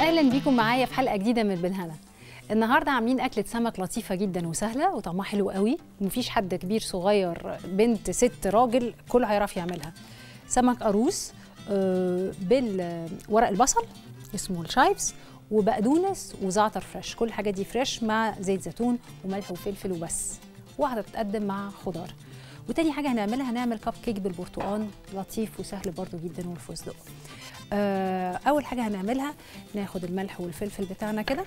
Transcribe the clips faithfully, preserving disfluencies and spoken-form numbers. اهلا بيكم معايا في حلقه جديده من بالهنا. النهارده عاملين اكله سمك لطيفه جدا وسهله وطعمها حلو قوي، مفيش حد كبير صغير بنت ست راجل كله هيعرف يعملها. سمك قاروص بالورق البصل اسمه الشايبس وبقدونس وزعتر فريش، كل الحاجات دي فريش مع زيت زيتون وملح وفلفل وبس، وهتتقدم مع خضار. وتاني حاجه هنعملها هنعمل كب كيك بالبرتقال، لطيف وسهل برضو جدا والفستق. اول حاجه هنعملها ناخد الملح والفلفل بتاعنا كده،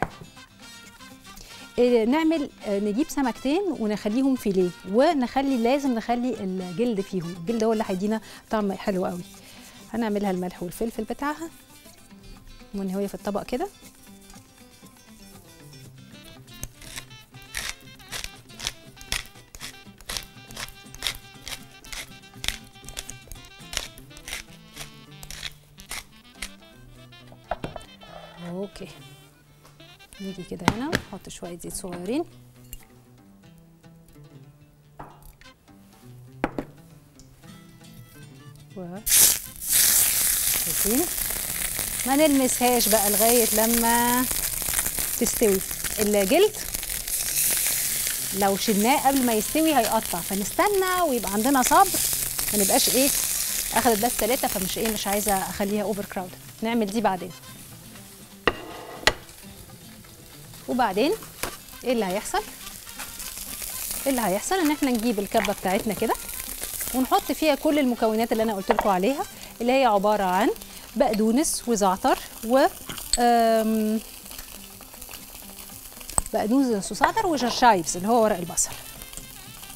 نعمل نجيب سمكتين ونخليهم فيليه، ونخلي لازم نخلي الجلد فيهم، الجلد هو اللي هيدينا طعم حلو قوي. هنعملها الملح والفلفل بتاعها ونهويها في الطبق كده. اوكي، نيجي كده هنا نحط شويه زيت صغيرين، و شايفين ما نلمسهاش بقى لغايه لما تستوي. الجلد لو شلناه قبل ما يستوي هيقطع، فنستنى ويبقى عندنا صبر، ما نبقاش ايه اخدت بس ثلاثه، فمش ايه مش عايزه اخليها اوفر كراودد، نعمل دي بعدين. وبعدين ايه اللي هيحصل؟ ايه اللي هيحصل ان احنا نجيب الكبه بتاعتنا كده ونحط فيها كل المكونات اللي انا قلت لكم عليها، اللي هي عباره عن بقدونس وزعتر و بقدونس وزعتر وشرشايبس اللي هو ورق البصل،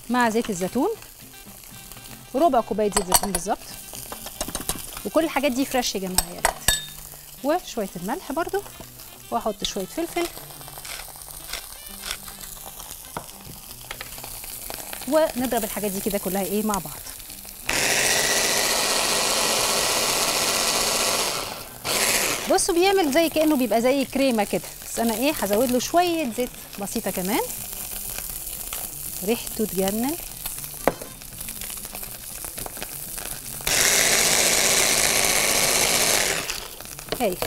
مع زيت الزيتون، ربع كوبايه زيت زيتون بالظبط، وكل الحاجات دي فريش يا جماعه يا ريت، وشويه الملح برده، واحط شويه فلفل، ونضرب الحاجات دي كده كلها ايه مع بعض. بصوا بيعمل زي كأنه بيبقى زي كريمه كده، بس انا ايه هزود له شويه زيت بسيطه كمان، ريحته تجنن. هاي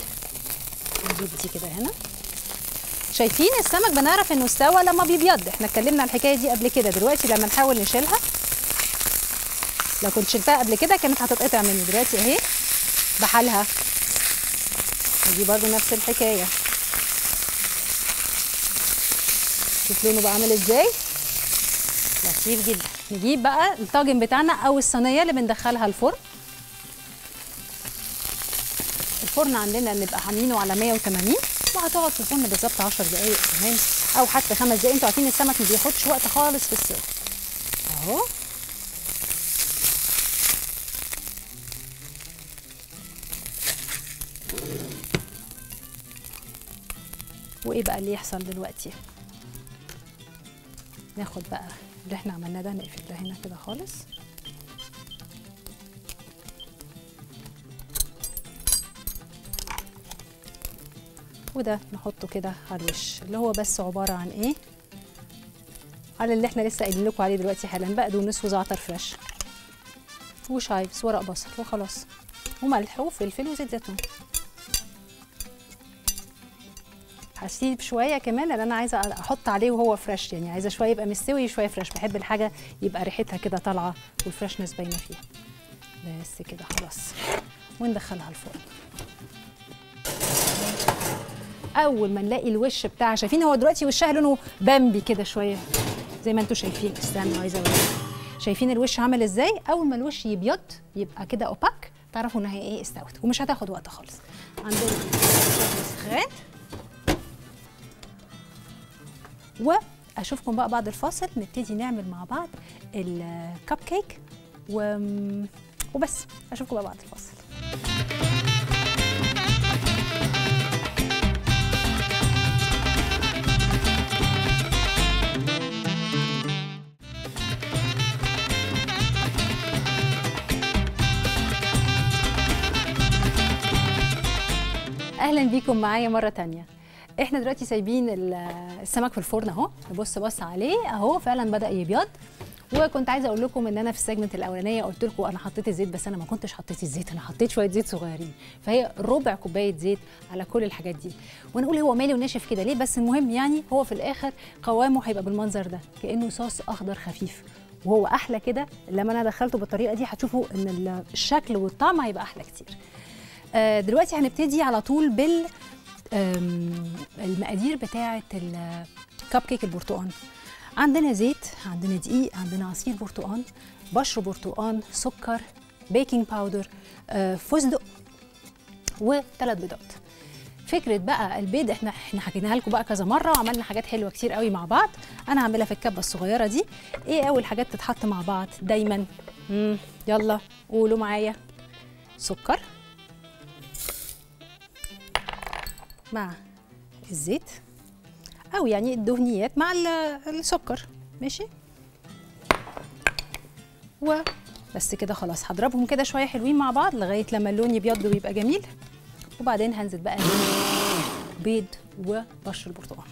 نجيب دي كده هنا. شايفين السمك بنعرف انه استوى لما بيبيض، احنا اتكلمنا عن الحكايه دي قبل كده. دلوقتي لما نحاول نشيلها، لو كنت شلتها قبل كده كانت هتتقطع مني، دلوقتي اهي بحالها. دي برضو نفس الحكايه، شوف لونه بقى عامل ازاي، لطيف جدا. نجيب بقى الطاجن بتاعنا او الصينيه اللي بندخلها الفرن. الفرن عندنا نبقى عاملينه على مية وتمانين، وهتقعد في الفرن بالظبط عشر دقايق كمان او حتى خمس دقايق، انتوا عارفين السمك ما بياخدش وقت خالص في السوا. اهو وايه بقى اللي يحصل دلوقتي؟ ناخد بقى اللي احنا عملناه ده نقفل ده هنا كده خالص، وده نحطه كده على الوش، اللي هو بس عباره عن ايه؟ على اللي احنا لسه قايلين لكم عليه دلوقتي حالا، بقدونس وزعتر فريش وشايبس ورق بصل وخلاص، وملح وفلفل وزيت زيتون. هسيب شويه كمان لان انا عايزه احط عليه وهو فريش، يعني عايزه شويه يبقى مستوي شويه فريش، بحب الحاجه يبقى ريحتها كده طالعه والفريشنس باينه فيها. بس كده خلاص، وندخلها الفرن. اول ما نلاقي الوش بتاعها، شايفين هو دلوقتي وشها لونه بامبي كده شويه زي ما انتم شايفين، استنوا عايزه اوريكم شايفين الوش عامل ازاي. اول ما الوش يبيض يبقى كده اوباك، تعرفوا انها ايه استوت، ومش هتاخد وقت خالص. عندنا سخان، واشوفكم بقى بعد الفاصل نبتدي نعمل مع بعض الكب كيك و... وبس اشوفكم بقى بعد الفاصل. اهلا بيكم معايا مره تانية. احنا دلوقتي سايبين السمك في الفرن اهو، نبص بص عليه اهو، فعلا بدا يبيض. وكنت عايزه اقول لكم ان انا في السيجمنت الاولانيه قلت لكم انا حطيت الزيت، بس انا ما كنتش حطيت الزيت، انا حطيت شويه زيت صغيرين، فهي ربع كوبايه زيت على كل الحاجات دي. ونقول هو مالي وناشف كده ليه؟ بس المهم يعني هو في الاخر قوامه هيبقى بالمنظر ده، كانه صوص اخضر خفيف، وهو احلى كده لما انا دخلته بالطريقه دي. هتشوفوا ان الشكل والطعم هيبقى احلى كتير. دلوقتي هنبتدي على طول بال المقادير بتاعه الكب كيك البرتقال. عندنا زيت، عندنا دقيق، عندنا عصير برتقال، بشر برتقال، سكر، بيكنج باودر، فستق، وثلاث بيضات. فكره بقى البيض احنا احنا حكيناها لكم بقى كذا مره، وعملنا حاجات حلوه كتير قوي مع بعض. انا هعملها في الكبه الصغيره دي. ايه اول حاجات تتحط مع بعض دايما؟ امم يلا قولوا معايا. سكر مع الزيت، او يعني الدهنيات مع السكر، ماشي. وبس كده خلاص، هضربهم كده شويه حلوين مع بعض لغايه لما اللون يبيض ويبقى جميل. وبعدين هنزل بقى بيض وبشر البرتقال.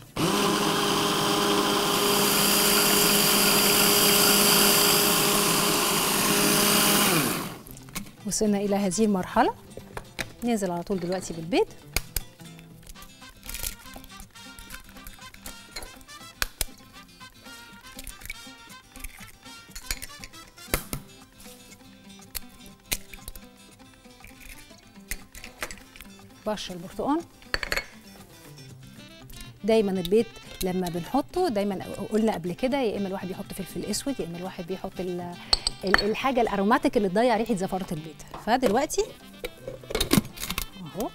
وصلنا الى هذه المرحله، ننزل على طول دلوقتي بالبيض. بشر البرتقال دايما البيض لما بنحطه دايما قلنا قبل كده، يا اما الواحد بيحط فلفل اسود، يا اما الواحد بيحط الحاجه الاروماتيك اللي تضيع ريحه زفاره البيض. فدلوقتي اهو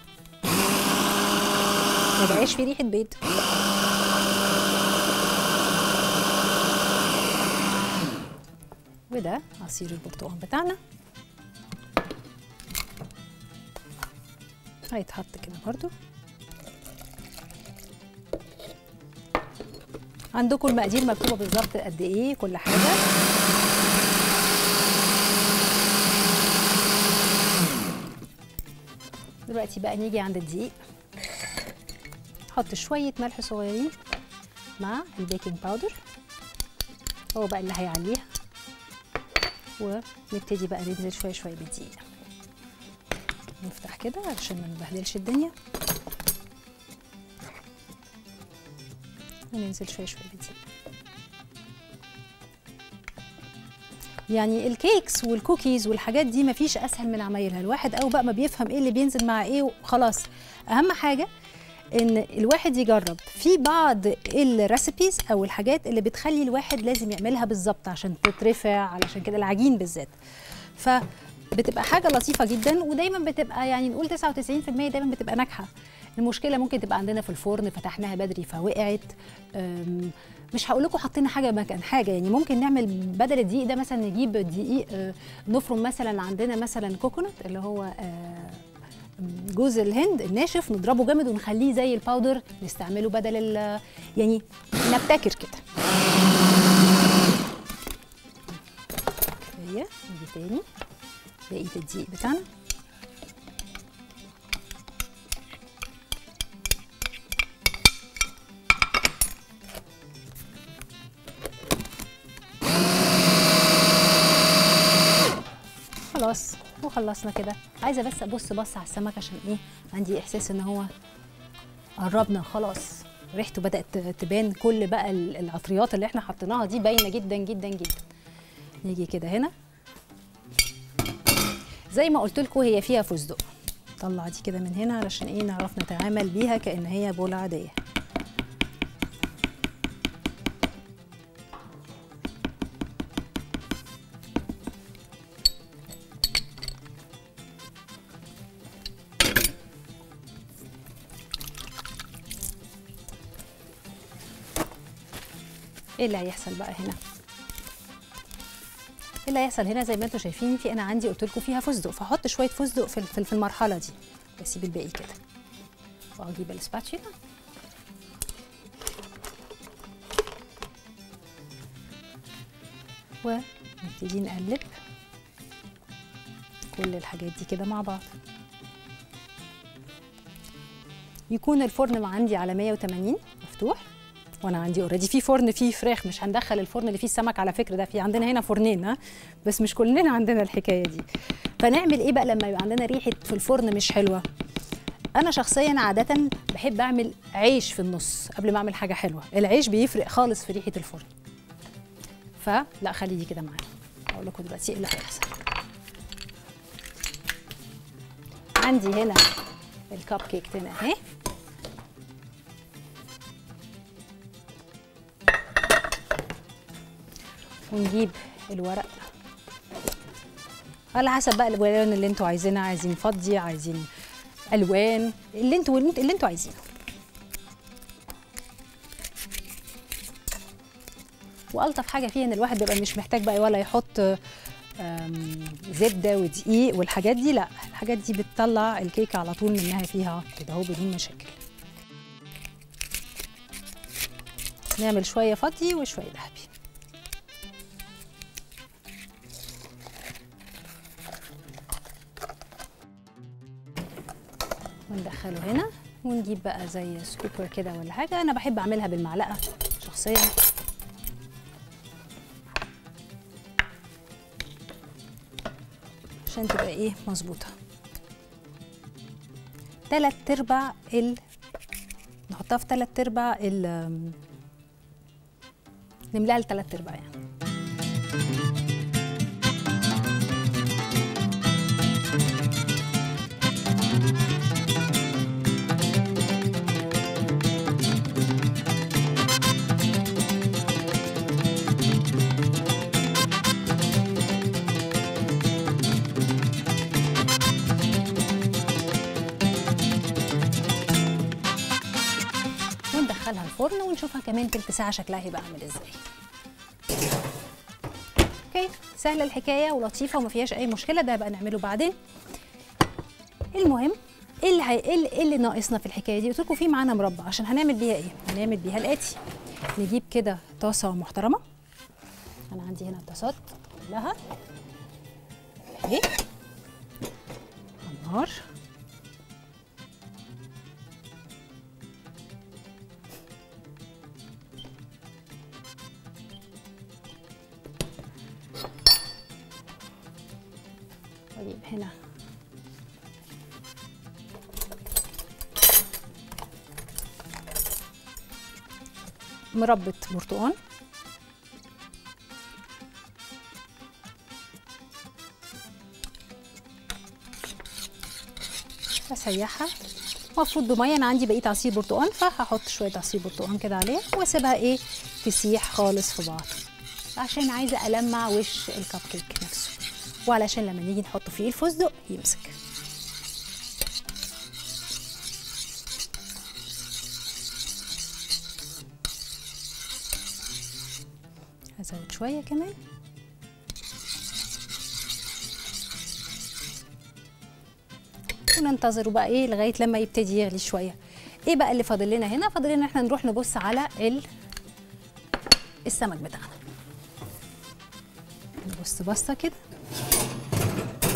ما بقاش في ريحه بيض. وده عصير البرتقال بتاعنا هيتحط كده برضو. عندكم المقادير مكتوبه بالظبط قد ايه كل حاجه. دلوقتي بقى نيجي عند الدقيق، نحط شويه ملح صغيرين مع البيكنج باودر، هو بقى اللي هيعليها. ونبتدي بقى ننزل شويه شويه بالدقيق، نفتح كده علشان ما نبهدلش الدنيا، وننزل شويه شويه بالدقيق. يعني الكيكس والكوكيز والحاجات دي مفيش اسهل من عمايلها، الواحد او بقى ما بيفهم ايه اللي بينزل مع ايه وخلاص. اهم حاجه ان الواحد يجرب. في بعض الريسبيز او الحاجات اللي بتخلي الواحد لازم يعملها بالظبط عشان تترفع، علشان كده العجين بالذات. ف بتبقى حاجه لطيفه جدا، ودايما بتبقى يعني نقول تسعة وتسعين بالمية دايما بتبقى ناجحه. المشكله ممكن تبقى عندنا في الفرن فتحناها بدري فوقعت. مش هقول لكم حطينا حاجه مكان حاجه، يعني ممكن نعمل بدل الدقيق ده مثلا نجيب دقيق نفرم، مثلا عندنا مثلا كوكونات اللي هو جوز الهند الناشف، نضربه جامد ونخليه زي الباودر نستعمله بدل ال يعني نبتكر كده. كفايه، نيجي تاني بقية الدقيق بتاعنا. خلاص وخلصنا كده. عايزه بس ابص بص على السمك عشان ايه، عندي احساس ان هو قربنا خلاص، ريحته بدات تبان، كل بقى العطريات اللي احنا حطيناها دي باينه جدا جدا جدا. نيجي كده هنا، زي ما قلت لكم هي فيها فستق، طلع دي كده من هنا علشان ايه نعرف نتعامل بيها كأن هي بولة عادية. ايه اللي هيحصل بقى هنا؟ ايه اللي هيحصل هنا؟ زي ما انتم شايفين في انا عندي قلت لكم فيها فستق، فاحط شويه فستق في في المرحله دي، بسيب الباقي كده. واجيب الاسباتشيلا ونبتدي نقلب كل الحاجات دي كده مع بعض. يكون الفرن عندي على مية وتمانين مفتوح، وانا عندي اوريدي في فرن فيه فراخ، مش هندخل الفرن اللي فيه السمك على فكره، ده في عندنا هنا فرنين، ها بس مش كلنا عندنا الحكايه دي. فنعمل ايه بقى لما يبقى عندنا ريحه في الفرن مش حلوه؟ انا شخصيا عاده بحب اعمل عيش في النص قبل ما اعمل حاجه حلوه، العيش بيفرق خالص في ريحه الفرن. فلا خليه كده معايا، اقول لكم دلوقتي ايه اللي هيحصل. عندي هنا الكب كيك تاني اهي، ونجيب الورق على حسب بقى الالوان اللي انتوا عايزينها، عايزين فضي، عايزين الوان، اللي انتوا اللي انتوا عايزينه. والطف حاجه فيه ان الواحد بيبقى مش محتاج بقى ولا يحط زبده ودقيق والحاجات دي، لا الحاجات دي بتطلع الكيكه على طول منها فيها كده اهو بدون مشاكل. نعمل شويه فضي وشويه ذهبي. وندخله هنا ونجيب بقى زي سكوبر كده ولا حاجه، انا بحب اعملها بالمعلقه شخصيا. عشان تبقى ايه مظبوطه. تلات ارباع ال نحطها في تلات ارباع ال نملاها لتلات ارباع يعني. ندخلها الفرن ونشوفها كمان تلت ساعه شكلها هيبقى عامل ازاي. اوكي، سهله الحكايه ولطيفه وما فيهاش اي مشكله، ده بقى نعمله بعدين. المهم ايه اللي ايه اللي ناقصنا في الحكايه دي؟ قلت لكم في معانا مربى، عشان هنعمل بيها ايه؟ هنعمل بيها الاتي. نجيب كده طاسه محترمه، انا عندي هنا الطاسات كلها اهي على النار. طيب هنا مربى برتقال، هسيحها المفروض بميه، انا عندي بقيه عصير برتقال فهحط شويه عصير برتقال كده عليه واسيبها ايه تسيح خالص في بعض، عشان عايزه المع وش الكب كيك نفسه، وعلشان لما نيجي نحط فيه الفستق يمسك. هزود شوية كمان. وننتظره بقى ايه لغاية لما يبتدي يغلي شوية. ايه بقى اللي فاضل لنا هنا؟ فاضل لنا احنا نروح نبص على ال... السمك بتاعنا. نبص بصة كده،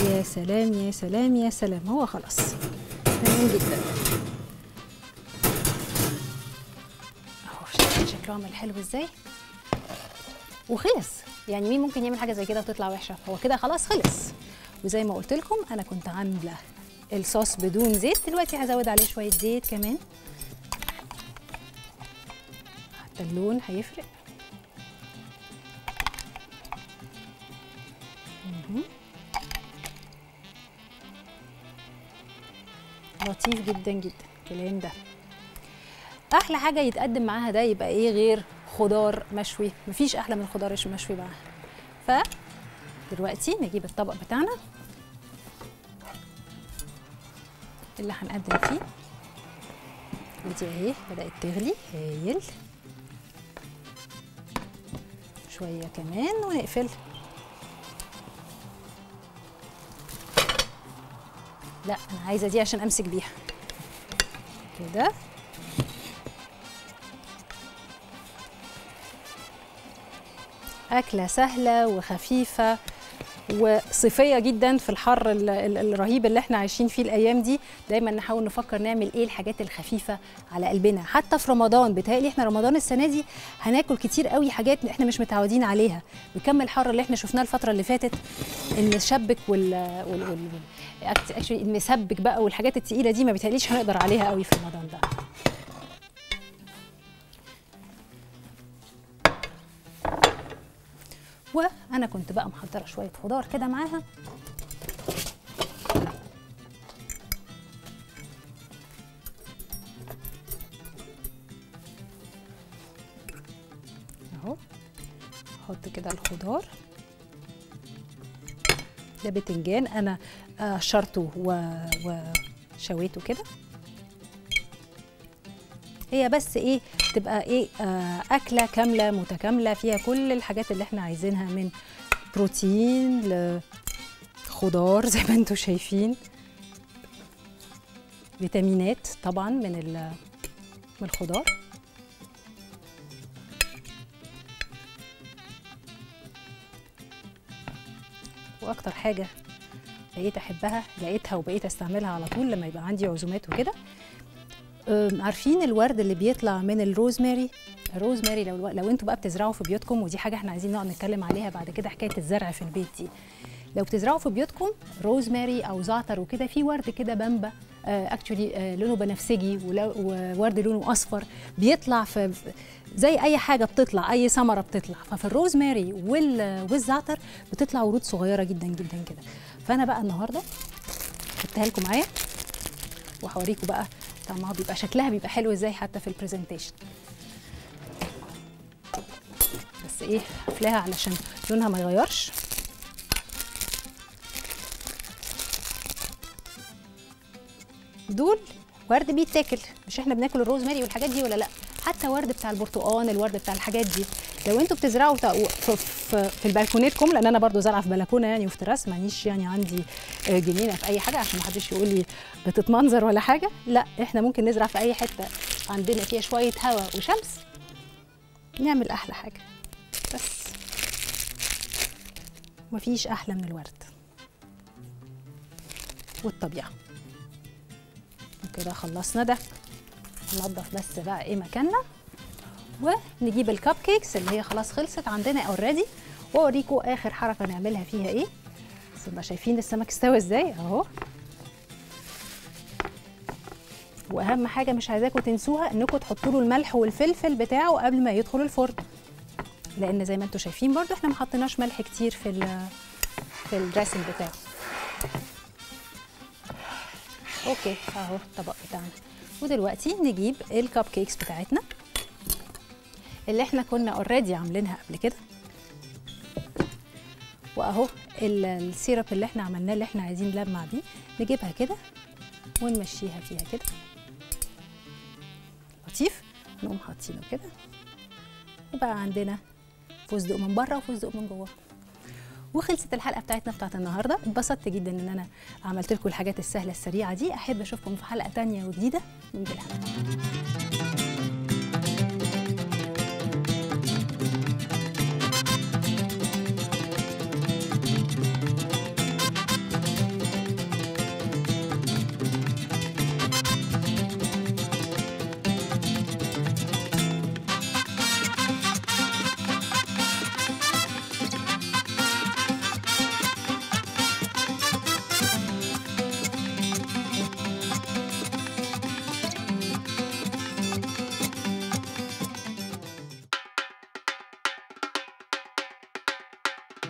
يا سلام يا سلام يا سلام، هو خلاص تمام جدا اهو. شايفين شكله عامل حلو ازاي وخلص. يعني مين ممكن يعمل حاجه زي كده وتطلع وحشه؟ هو كده خلاص خلص. وزي ما قلت لكم انا كنت عامله الصوص بدون زيت، دلوقتي هزود عليه شويه زيت كمان، حتى اللون هيفرق. لطيف جدا جدا الكلام ده. احلى حاجه يتقدم معاها ده يبقى ايه غير خضار مشوي؟ مفيش احلى من الخضار المشوي معاها. فدلوقتي نجيب الطبق بتاعنا اللي هنقدم فيه، ودي اهي بدات تغلي هايل. شويه كمان ونقفل. لا انا عايزه دي عشان امسك بيها كده. اكله سهله وخفيفه وصيفيه جدا في الحر الرهيب اللي احنا عايشين فيه الايام دي. دايما نحاول نفكر نعمل ايه الحاجات الخفيفه على قلبنا، حتى في رمضان. بتهيألي احنا رمضان السنه دي هناكل كتير قوي حاجات احنا مش متعودين عليها بكم الحر اللي احنا شفناه الفتره اللي فاتت. المشبك وال وال اكشلي المسبك بقى والحاجات التقيله دي ما بتهيأليش هنقدر عليها قوي في رمضان ده. وانا كنت بقى محضره شويه خضار كده معاها، اهو احط كده الخضار. ده باذنجان انا قشرته وشويته كده، هي بس ايه تبقى ايه آه اكله كامله متكامله فيها كل الحاجات اللي احنا عايزينها من بروتين لخضار زي ما انتم شايفين، فيتامينات طبعا من من الخضار. واكتر حاجه بقيت احبها لقيتها وبقيت استعملها على طول لما يبقى عندي عزومات وكده، عارفين الورد اللي بيطلع من الروزماري؟ الروزماري لو لو انتوا بقى بتزرعوا في بيوتكم، ودي حاجه احنا عايزين نقعد نتكلم عليها بعد كده، حكايه الزرع في البيت دي. لو بتزرعوا في بيوتكم روزماري او زعتر وكده، في ورد كده بامبا اكشولي لونه بنفسجي وورد لونه اصفر، بيطلع في زي اي حاجه بتطلع، اي ثمره بتطلع، ففي الروزماري والزعتر بتطلع ورود صغيره جدا جدا كده. فانا بقى النهارده جبتها لكم معايا وهوريكم بقى طعمها بيبقى شكلها بيبقى حلو ازاي حتى في البرزنتيشن. بس ايه قفلاها علشان لونها ما يغيرش. دول ورد بيتاكل، مش احنا بناكل الروزماري والحاجات دي ولا لا؟ حتى ورد بتاع البرتقال، الورد بتاع الحاجات دي لو انتوا بتزرعوا في البلكوناتكم، لان انا برضو زرعه في بلكونه يعني وفي تراس، مانيش يعني عندي جنينه في اي حاجه عشان ما حدش يقول لي بتتمنظر ولا حاجه، لا احنا ممكن نزرع في اي حته عندنا فيها شويه هواء وشمس نعمل احلى حاجه. بس مفيش احلى من الورد والطبيعه. وكده خلصنا ده، ننضف بس بقى ايه مكاننا ونجيب الكب كيكس اللي هي خلاص خلصت عندنا اوريدي، واوريكم اخر حركه نعملها فيها ايه. بس شايفين السمك استوى ازاي اهو. واهم حاجه مش عايزاكم تنسوها انكم تحطوا له الملح والفلفل بتاعه قبل ما يدخل الفرن، لان زي ما انتم شايفين برده احنا ما حطيناش ملح كتير في في الدريسنج بتاعه. اوكي اهو الطبق بتاعنا. ودلوقتي نجيب الكب كيكس بتاعتنا اللي احنا كنا اوريدي عاملينها قبل كده، واهو السيرب اللي احنا عملناه اللي احنا عايزين نلمع بيه، نجيبها كده ونمشيها فيها كده لطيف، نقوم حاطينه كده، وبقى عندنا فستق من بره وفستق من جوه. وخلصت الحلقه بتاعتنا بتاعت النهارده. اتبسطت جدا ان انا عملت لكم الحاجات السهله السريعه دي. احب اشوفكم في حلقه تانيه وجديده من بالهنا.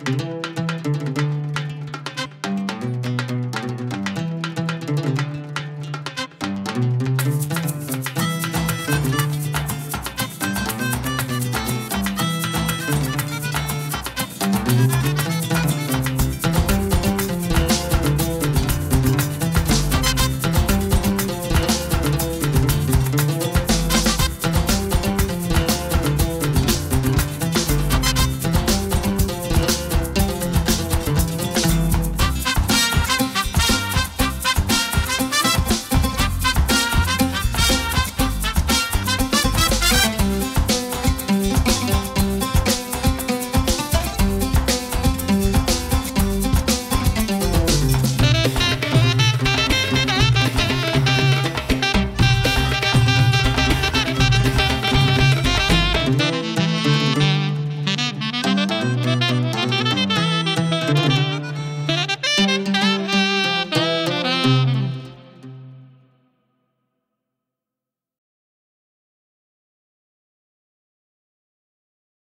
Thank you.